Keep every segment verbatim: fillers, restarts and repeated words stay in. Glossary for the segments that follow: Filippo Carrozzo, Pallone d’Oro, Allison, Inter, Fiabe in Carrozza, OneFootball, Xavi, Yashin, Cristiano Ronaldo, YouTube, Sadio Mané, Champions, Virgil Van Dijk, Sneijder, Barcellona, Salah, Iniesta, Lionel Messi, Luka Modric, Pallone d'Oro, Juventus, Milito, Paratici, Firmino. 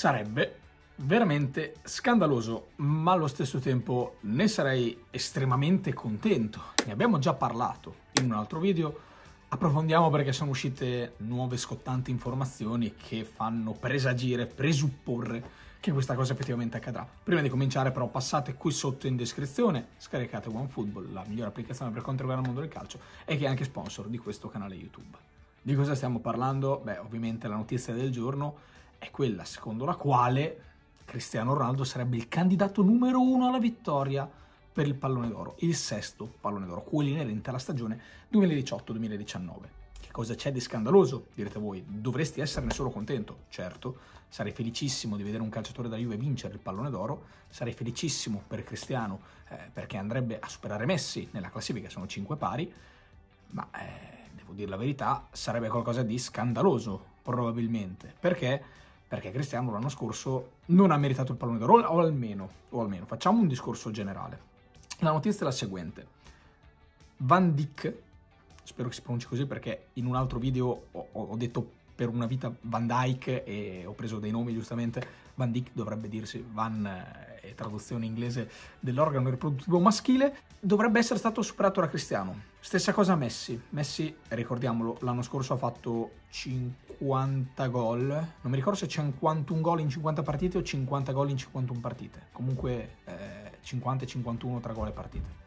sarebbe veramente scandaloso, ma allo stesso tempo ne sarei estremamente contento. Ne abbiamo già parlato in un altro video, approfondiamo perché sono uscite nuove scottanti informazioni che fanno presagire, presupporre che questa cosa effettivamente accadrà. Prima di cominciare però passate qui sotto in descrizione, scaricate OneFootball, la migliore applicazione per controllare il mondo del calcio e che è anche sponsor di questo canale YouTube. Di cosa stiamo parlando? Beh, ovviamente la notizia del giorno è quella secondo la quale Cristiano Ronaldo sarebbe il candidato numero uno alla vittoria per il Pallone d'Oro, il sesto Pallone d'Oro, quello inerente alla stagione duemiladiciotto duemiladiciannove. Che cosa c'è di scandaloso? Direte voi, dovresti esserne solo contento. Certo, sarei felicissimo di vedere un calciatore della Juve vincere il Pallone d'Oro, sarei felicissimo per Cristiano eh, perché andrebbe a superare Messi nella classifica, sono cinque pari, ma eh, devo dire la verità, sarebbe qualcosa di scandaloso probabilmente, perché... Perché Cristiano l'anno scorso non ha meritato il Pallone d'Oro, o almeno, o almeno, facciamo un discorso generale. La notizia è la seguente. Van Dijk, spero che si pronunci così perché in un altro video ho, ho detto per una vita Van Dijk e ho preso dei nomi giustamente. Van Dijk dovrebbe dirsi Van, è traduzione inglese dell'organo riproduttivo maschile, dovrebbe essere stato superato da Cristiano. Stessa cosa Messi. Messi, ricordiamolo, l'anno scorso ha fatto cinquanta gol, non mi ricordo se cinquantuno gol in cinquanta partite o cinquanta gol in cinquantuno partite, comunque eh, cinquanta e cinquantuno tra gol e partite.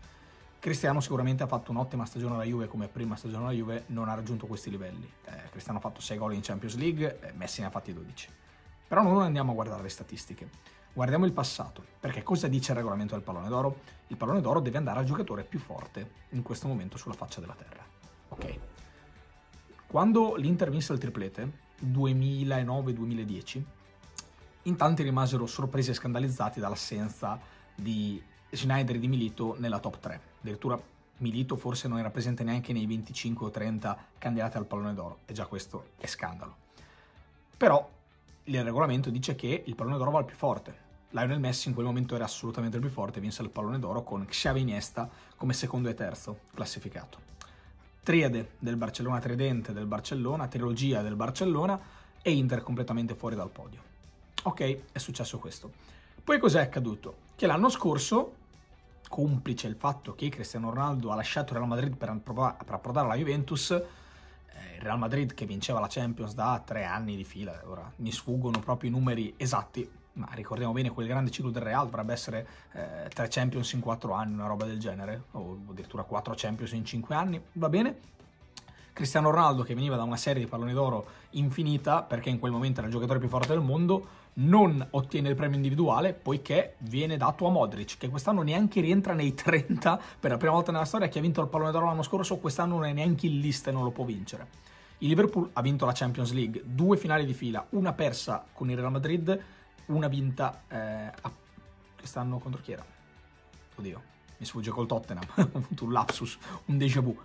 Cristiano sicuramente ha fatto un'ottima stagione alla Juve, come prima stagione alla Juve non ha raggiunto questi livelli. Eh, Cristiano ha fatto sei gol in Champions League, eh, Messi ne ha fatti dodici. Però non andiamo a guardare le statistiche, guardiamo il passato, perché cosa dice il regolamento del Pallone d'Oro? Il Pallone d'Oro deve andare al giocatore più forte in questo momento sulla faccia della terra. Ok. Quando l'Inter vinse il triplete, duemilanove duemiladieci, in tanti rimasero sorpresi e scandalizzati dall'assenza di Sneijder e di Milito nella top tre. Addirittura Milito forse non era presente neanche nei venticinque o trenta candidati al Pallone d'Oro, e già questo è scandalo. Però il regolamento dice che il Pallone d'Oro va al più forte. Lionel Messi in quel momento era assolutamente il più forte, vinse il Pallone d'Oro con Xavi e Iniesta come secondo e terzo classificato. Triade del Barcellona, tridente del Barcellona, trilogia del Barcellona e Inter completamente fuori dal podio. Ok, è successo questo. Poi cos'è accaduto? Che l'anno scorso, complice il fatto che Cristiano Ronaldo ha lasciato il Real Madrid per approdare alla Juventus, il Real Madrid che vinceva la Champions da tre anni di fila, ora mi sfuggono proprio i numeri esatti, ma ricordiamo bene quel grande ciclo del Real, dovrebbe essere eh, tre Champions in quattro anni, una roba del genere, o addirittura quattro Champions in cinque anni, va bene? Cristiano Ronaldo che veniva da una serie di Palloni d'Oro infinita, perché in quel momento era il giocatore più forte del mondo, non ottiene il premio individuale poiché viene dato a Modric, che quest'anno neanche rientra nei trenta, per la prima volta nella storia chi ha vinto il Pallone d'Oro l'anno scorso quest'anno non è neanche in lista e non lo può vincere. Il Liverpool ha vinto la Champions League, due finali di fila, una persa con il Real Madrid, una vinta eh, a... quest'anno contro chi era? Oddio, mi sfugge col Tottenham, ho avuto un lapsus, un déjà vu.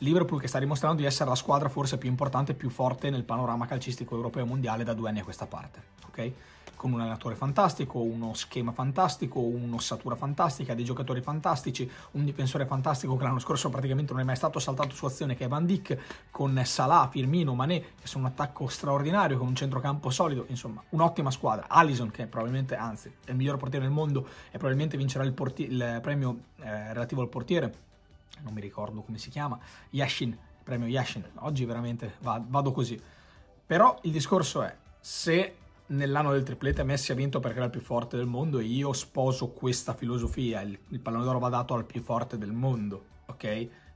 Liverpool che sta dimostrando di essere la squadra forse più importante e più forte nel panorama calcistico europeo e mondiale da due anni a questa parte, ok? Con un allenatore fantastico, uno schema fantastico, un'ossatura fantastica, dei giocatori fantastici, un difensore fantastico che l'anno scorso praticamente non è mai stato saltato su azione, che è Van Dijk, con Salah, Firmino, Mané, che sono un attacco straordinario, con un centrocampo solido, insomma, un'ottima squadra. Allison, che è probabilmente, anzi, è il miglior portiere del mondo e probabilmente vincerà il, il premio eh, relativo al portiere, non mi ricordo come si chiama, Yashin, premio Yashin, oggi veramente vado così. Però il discorso è, se nell'anno del triplete Messi ha vinto perché era il più forte del mondo, e io sposo questa filosofia, il, il Pallone d'Oro va dato al più forte del mondo, ok?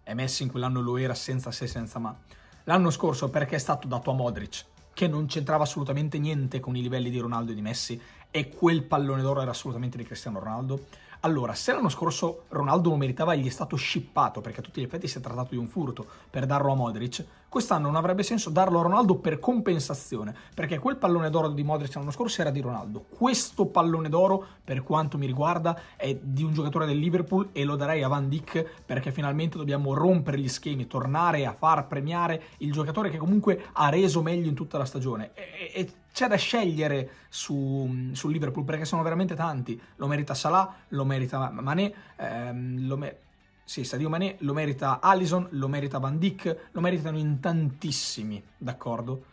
E Messi in quell'anno lo era senza se senza ma. L'anno scorso perché è stato dato a Modric, che non c'entrava assolutamente niente con i livelli di Ronaldo e di Messi, e quel Pallone d'Oro era assolutamente di Cristiano Ronaldo. Allora, se l'anno scorso Ronaldo lo meritava e gli è stato shippato, perché a tutti gli effetti si è trattato di un furto per darlo a Modric, quest'anno non avrebbe senso darlo a Ronaldo per compensazione, perché quel Pallone d'Oro di Modric l'anno scorso era di Ronaldo. Questo Pallone d'Oro, per quanto mi riguarda, è di un giocatore del Liverpool e lo darei a Van Dijk, perché finalmente dobbiamo rompere gli schemi, tornare a far premiare il giocatore che comunque ha reso meglio in tutta la stagione. E, e, C'è da scegliere su, su Liverpool, perché sono veramente tanti. Lo merita Salah, lo merita Mané, ehm, lo mer sì, Sadio Mané, lo merita Allison, lo merita Van Dijk, lo meritano in tantissimi, d'accordo?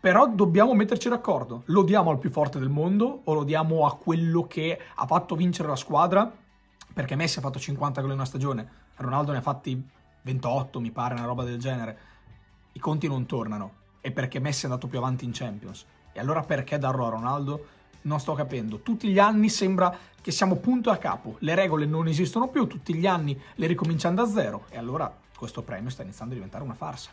Però dobbiamo metterci d'accordo. Lo diamo al più forte del mondo o lo diamo a quello che ha fatto vincere la squadra? Perché Messi ha fatto cinquanta gol in una stagione, Ronaldo ne ha fatti ventotto, mi pare, una roba del genere. I conti non tornano. E perché Messi è andato più avanti in Champions. E allora perché darlo a Ronaldo? Non sto capendo. Tutti gli anni sembra che siamo punto a capo. Le regole non esistono più, tutti gli anni le ricominciano da zero. E allora questo premio sta iniziando a diventare una farsa.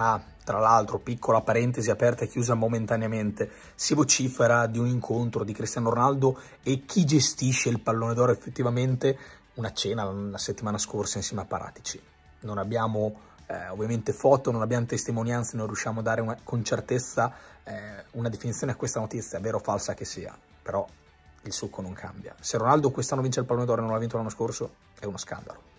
Ah, tra l'altro, piccola parentesi aperta e chiusa momentaneamente, si vocifera di un incontro di Cristiano Ronaldo e chi gestisce il Pallone d'Oro effettivamente, una cena la settimana scorsa insieme a Paratici. Non abbiamo eh, ovviamente foto, non abbiamo testimonianze, non riusciamo a dare una, con certezza eh, una definizione a questa notizia, vera o falsa che sia, però il succo non cambia. Se Ronaldo quest'anno vince il Pallone d'Oro e non l'ha vinto l'anno scorso, è uno scandalo.